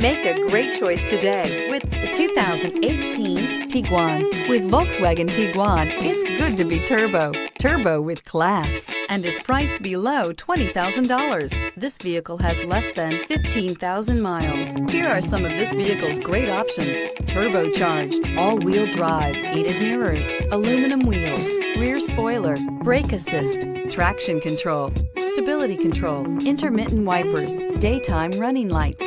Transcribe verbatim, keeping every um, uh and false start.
Make a great choice today with the two thousand eighteen Tiguan. With Volkswagen Tiguan, it's good to be turbo. Turbo with class, and is priced below twenty thousand dollars. This vehicle has less than fifteen thousand miles. Here are some of this vehicle's great options: turbocharged, all-wheel drive, heated mirrors, aluminum wheels, rear spoiler, brake assist, traction control, stability control, intermittent wipers, daytime running lights.